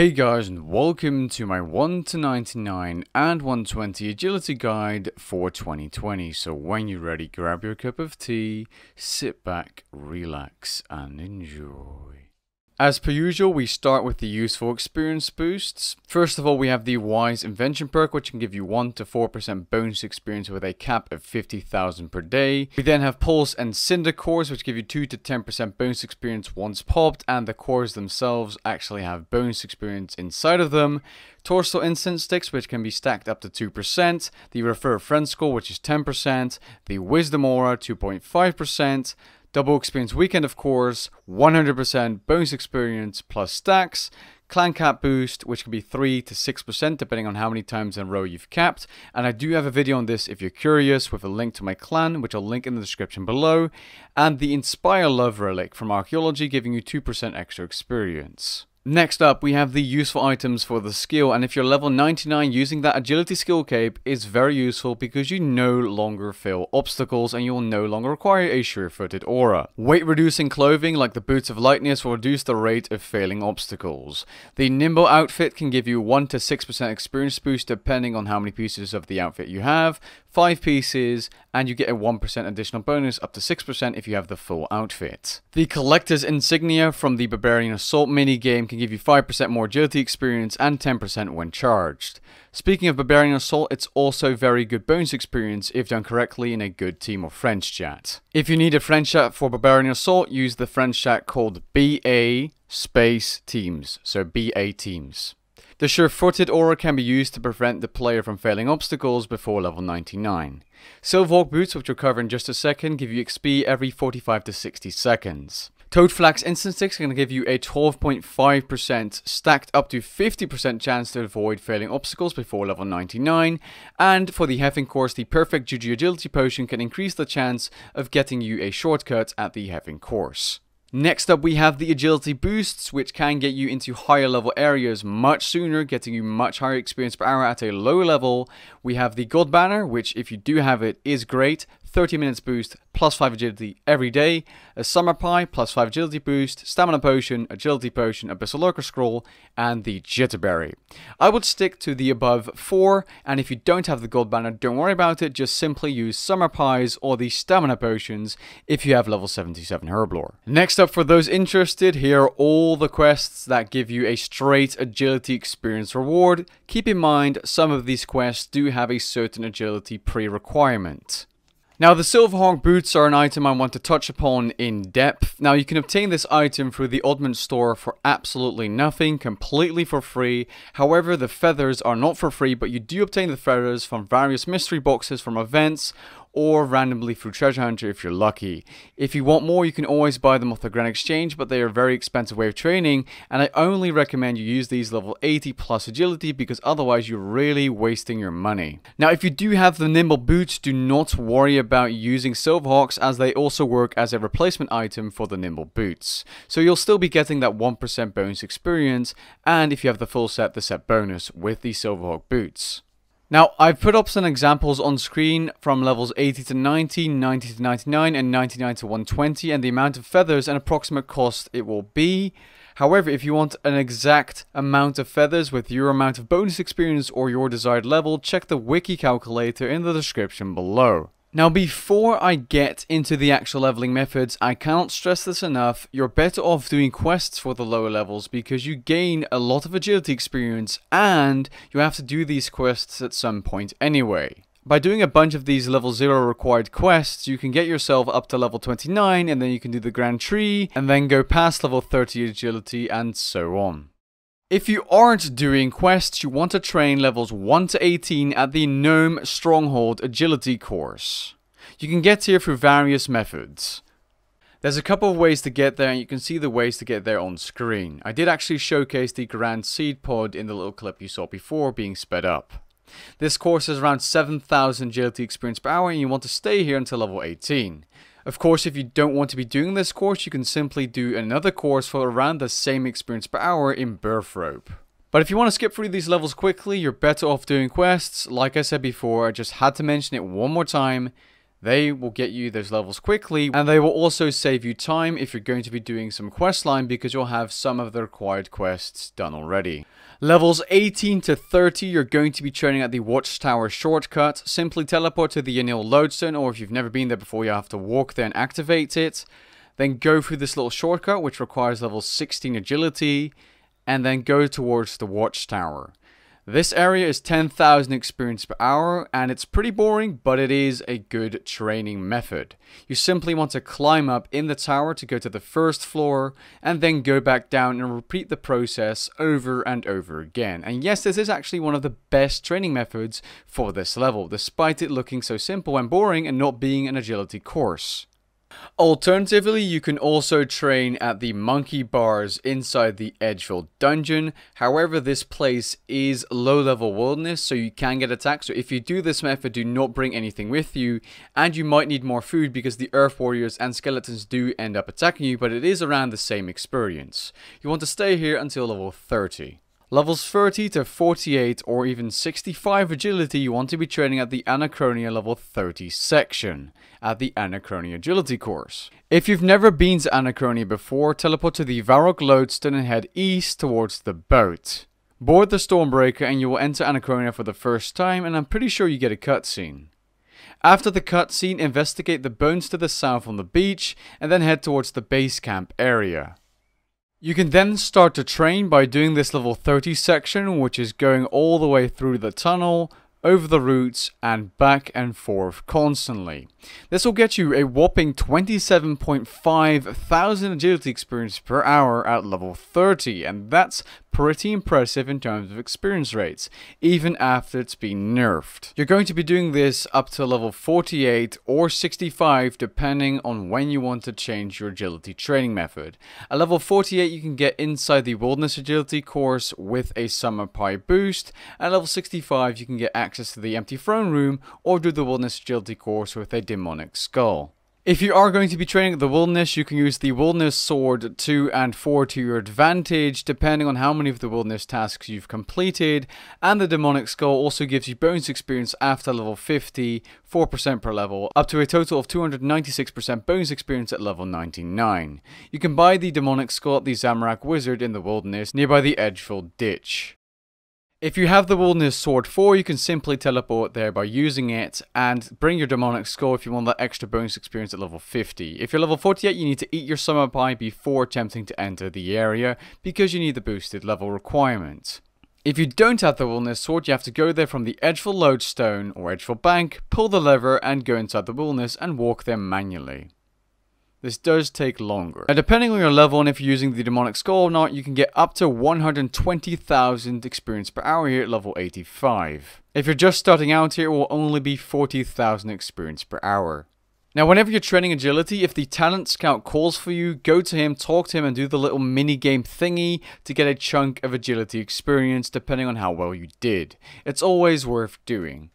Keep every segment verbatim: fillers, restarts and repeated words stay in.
Hey guys, and welcome to my one to ninety-nine and one twenty agility guide for twenty twenty. So when you're ready, grab your cup of tea, sit back, relax and enjoy. As per usual, we start with the useful experience boosts. First of all, we have the Wise Invention perk, which can give you one to four percent bonus experience with a cap of fifty thousand per day. We then have Pulse and Cinder cores, which give you two to ten percent bonus experience once popped, and the cores themselves actually have bonus experience inside of them. Torstol Instant Sticks, which can be stacked up to two percent. The Refer Friend score, which is ten percent. The Wisdom Aura, two point five percent. Double Experience Weekend, of course, one hundred percent bonus experience plus stacks. Clan Cap Boost, which can be three to six percent depending on how many times in a row you've capped. And I do have a video on this if you're curious, with a link to my clan, which I'll link in the description below. And the Inspire Love Relic from Archaeology, giving you two percent extra experience. Next up, we have the useful items for the skill, and if you're level ninety-nine, using that agility skill cape is very useful because you no longer fail obstacles and you'll no longer require a sure-footed aura. Weight reducing clothing like the Boots of Lightness will reduce the rate of failing obstacles. The Nimble outfit can give you one to six percent experience boost depending on how many pieces of the outfit you have, five pieces, and you get a one percent additional bonus up to six percent if you have the full outfit. The collector's insignia from the Barbarian Assault minigame can give you five percent more agility experience and ten percent when charged. Speaking of Barbarian Assault, it's also very good bonus experience if done correctly in a good team or French chat. If you need a French chat for Barbarian Assault, use the French chat called B A Space Teams, so B A Teams. The Sure-Footed Aura can be used to prevent the player from failing obstacles before level ninety-nine. Silverhawk Boots, which we'll cover in just a second, give you X P every forty-five to sixty seconds. Toad Flax Instant Sticks can give you a twelve point five percent stacked up to fifty percent chance to avoid failing obstacles before level ninety-nine. And for the Hefin Course, the perfect Juju Agility potion can increase the chance of getting you a shortcut at the Hefin Course. Next up, we have the agility boosts, which can get you into higher level areas much sooner, getting you much higher experience per hour at a low level. We have the God Banner, which if you do have it is great, thirty minutes boost, plus five agility every day. A Summer Pie, plus five agility boost, Stamina Potion, Agility Potion, Abyssal Lurker Scroll, and the Jitterberry. I would stick to the above four, and if you don't have the God Banner, don't worry about it, just simply use Summer Pies or the Stamina Potions if you have level seventy-seven Herblore. Next up, for those interested, here are all the quests that give you a straight agility experience reward. Keep in mind, some of these quests do have a certain agility pre-requirement. Now, the Silverhawk Boots are an item I want to touch upon in depth. Now, you can obtain this item through the Oddment Store for absolutely nothing, completely for free. However, the feathers are not for free, but you do obtain the feathers from various mystery boxes from events, or randomly through Treasure Hunter if you're lucky. If you want more, you can always buy them off the Grand Exchange, but they are a very expensive way of training, and I only recommend you use these level eighty plus agility, because otherwise you're really wasting your money. Now, if you do have the Nimble Boots, do not worry about using Silverhawks, as they also work as a replacement item for the Nimble Boots. So you'll still be getting that one percent bonus experience, and if you have the full set, the set bonus with the Silverhawk Boots. Now, I've put up some examples on screen from levels eighty to ninety, ninety to ninety-nine, and ninety-nine to one twenty, and the amount of feathers and approximate cost it will be. However, if you want an exact amount of feathers with your amount of bonus experience or your desired level, check the wiki calculator in the description below. Now, before I get into the actual leveling methods, I cannot stress this enough, you're better off doing quests for the lower levels because you gain a lot of agility experience and you have to do these quests at some point anyway. By doing a bunch of these level zero required quests, you can get yourself up to level twenty-nine, and then you can do the Grand Tree and then go past level thirty agility and so on. If you aren't doing quests, you want to train levels one to eighteen at the Gnome Stronghold Agility course. You can get here through various methods. There's a couple of ways to get there, and you can see the ways to get there on screen. I did actually showcase the Grand Seed Pod in the little clip you saw before, being sped up. This course is around seven thousand agility experience per hour, and you want to stay here until level eighteen. Of course, if you don't want to be doing this course, you can simply do another course for around the same experience per hour in Burfrope. But if you want to skip through these levels quickly, you're better off doing quests. Like I said before, I just had to mention it one more time. They will get you those levels quickly, and they will also save you time if you're going to be doing some questline, because you'll have some of the required quests done already. Levels eighteen to thirty, you're going to be training at the Watchtower shortcut. Simply teleport to the Anil lodestone, or if you've never been there before, you have to walk there and activate it. Then go through this little shortcut, which requires level sixteen agility, and then go towards the Watchtower. This area is ten thousand experience per hour, and it's pretty boring, but it is a good training method. You simply want to climb up in the tower to go to the first floor, and then go back down and repeat the process over and over again. And yes, this is actually one of the best training methods for this level, despite it looking so simple and boring and not being an agility course. Alternatively, you can also train at the Monkey Bars inside the Edgeville dungeon. However, this place is low-level wilderness, so you can get attacked. So if you do this method, do not bring anything with you, and you might need more food because the earth warriors and skeletons do end up attacking you, but it is around the same experience. You want to stay here until level thirty. Levels thirty to forty-eight, or even sixty-five agility, you want to be training at the Anachronia level thirty section at the Anachronia Agility course. If you've never been to Anachronia before, teleport to the Varrock Lodestone and head east towards the boat. Board the Stormbreaker and you will enter Anachronia for the first time, and I'm pretty sure you get a cutscene. After the cutscene, investigate the bones to the south on the beach and then head towards the base camp area. You can then start to train by doing this level thirty section, which is going all the way through the tunnel, over the roots, and back and forth constantly. This will get you a whopping twenty-seven point five thousand agility experience per hour at level thirty, and that's pretty impressive in terms of experience rates, even after it's been nerfed. You're going to be doing this up to level forty-eight or sixty-five, depending on when you want to change your agility training method. At level forty-eight, you can get inside the Wilderness Agility course with a Summer Pie boost. At level sixty-five, you can get access to the Empty Throne Room or do the Wilderness Agility course with a demonic skull. If you are going to be training at the wilderness, you can use the Wilderness Sword two and four to your advantage, depending on how many of the wilderness tasks you've completed, and the demonic skull also gives you bonus experience after level fifty, four percent per level, up to a total of two hundred ninety-six percent bonus experience at level ninety-nine. You can buy the demonic skull at the Zamorak Wizard in the wilderness nearby the Edgeville Ditch. If you have the Wilderness Sword four, you can simply teleport there by using it, and bring your demonic skull if you want that extra bonus experience at level fifty. If you're level forty-eight, you need to eat your Summer Pie before attempting to enter the area, because you need the boosted level requirement. If you don't have the Wilderness Sword, you have to go there from the Edgeville Lodestone or Edgeville Bank, pull the lever and go inside the wilderness and walk there manually. This does take longer. Now, depending on your level and if you're using the demonic skull or not, you can get up to one hundred twenty thousand experience per hour here at level eighty-five. If you're just starting out here, it will only be forty thousand experience per hour. Now, whenever you're training agility, if the talent scout calls for you, go to him, talk to him, and do the little mini game thingy to get a chunk of agility experience, depending on how well you did. It's always worth doing.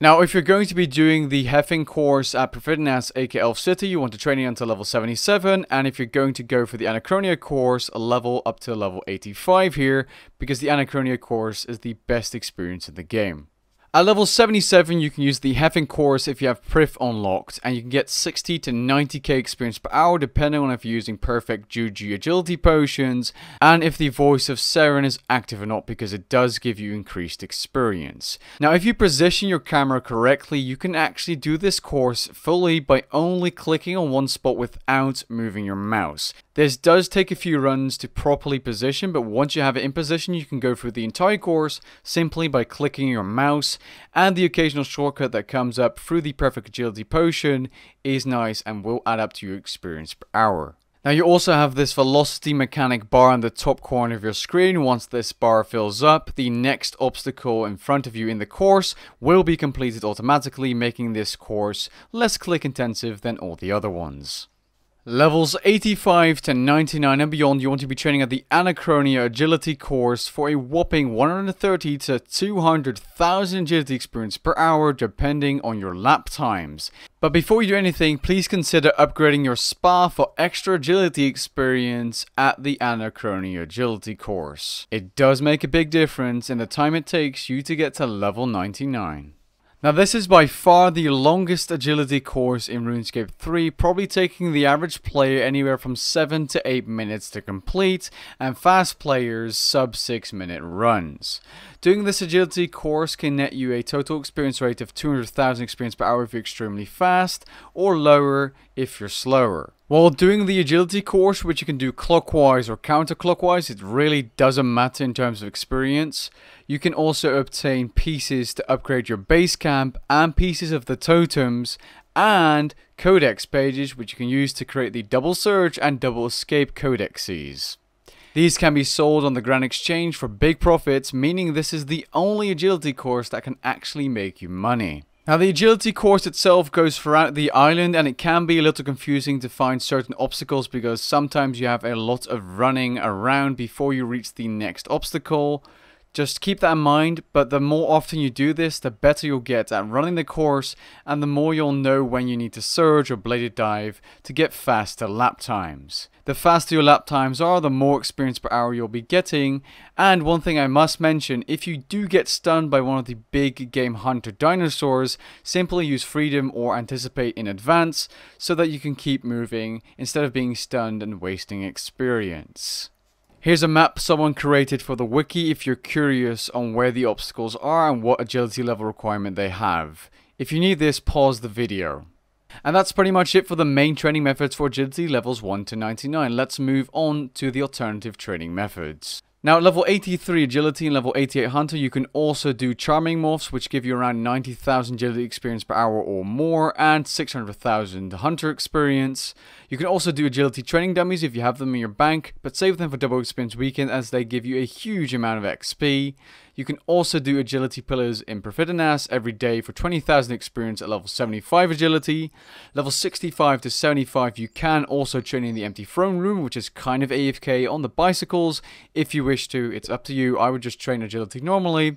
Now, if you're going to be doing the Hefin course at Prifddinas, aka Elf City, you want to train it until level seventy-seven, and if you're going to go for the Anachronia course, a level up to level eighty-five here, because the Anachronia course is the best experience in the game. At level seventy-seven, you can use the Hefin course if you have Prif unlocked, and you can get sixty to ninety K experience per hour, depending on if you're using perfect Juju agility potions, and if the Voice of Seren is active or not, because it does give you increased experience. Now, if you position your camera correctly, you can actually do this course fully by only clicking on one spot without moving your mouse. This does take a few runs to properly position, but once you have it in position, you can go through the entire course simply by clicking your mouse, and the occasional shortcut that comes up through the perfect agility potion is nice and will add up to your experience per hour. Now, you also have this velocity mechanic bar in the top corner of your screen. Once this bar fills up, the next obstacle in front of you in the course will be completed automatically, making this course less click intensive than all the other ones. Levels eighty-five to ninety-nine and beyond, you want to be training at the Anachronia Agility course for a whopping one hundred thirty to two hundred thousand agility experience per hour, depending on your lap times. But before you do anything, please consider upgrading your spa for extra agility experience at the Anachronia Agility course. It does make a big difference in the time it takes you to get to level ninety-nine. Now this is by far the longest agility course in RuneScape three, probably taking the average player anywhere from seven to eight minutes to complete, and fast players sub six minute runs. Doing this agility course can net you a total experience rate of two hundred thousand experience per hour if you're extremely fast, or lower if you're slower. While doing the agility course, which you can do clockwise or counterclockwise, it really doesn't matter in terms of experience. You can also obtain pieces to upgrade your base camp and pieces of the totems and codex pages, which you can use to create the double surge and double escape codexes. These can be sold on the Grand Exchange for big profits, meaning this is the only agility course that can actually make you money. Now the agility course itself goes throughout the island, and it can be a little confusing to find certain obstacles because sometimes you have a lot of running around before you reach the next obstacle. Just keep that in mind, but the more often you do this, the better you'll get at running the course, and the more you'll know when you need to surge or bladed dive to get faster lap times. The faster your lap times are, the more experience per hour you'll be getting. And one thing I must mention, if you do get stunned by one of the big game hunter dinosaurs, simply use freedom or anticipate in advance so that you can keep moving instead of being stunned and wasting experience. Here's a map someone created for the wiki if you're curious on where the obstacles are and what agility level requirement they have. If you need this, pause the video. And that's pretty much it for the main training methods for agility levels one to ninety-nine. Let's move on to the alternative training methods. Now at level eighty-three agility and level eighty-eight hunter, you can also do charming morphs, which give you around ninety thousand agility experience per hour or more and six hundred thousand hunter experience. You can also do agility training dummies if you have them in your bank, but save them for double experience weekend as they give you a huge amount of X P. You can also do agility pillars in Prifddinas every day for twenty thousand experience at level seventy-five agility. Level sixty-five to seventy-five you can also train in the Empty Throne Room, which is kind of A F K on the bicycles. If you wish to, it's up to you. I would just train agility normally.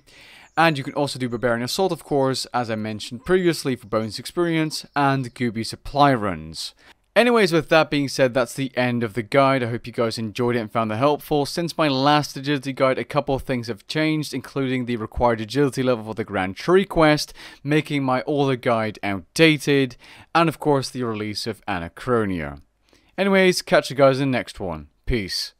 And you can also do Barbarian Assault, of course, as I mentioned previously, for bonus experience and Gooby supply runs. Anyways, with that being said, that's the end of the guide. I hope you guys enjoyed it and found it helpful. Since my last agility guide, a couple of things have changed, including the required agility level for the Grand Tree quest, making my older guide outdated, and of course the release of Anachronia. Anyways, catch you guys in the next one. Peace.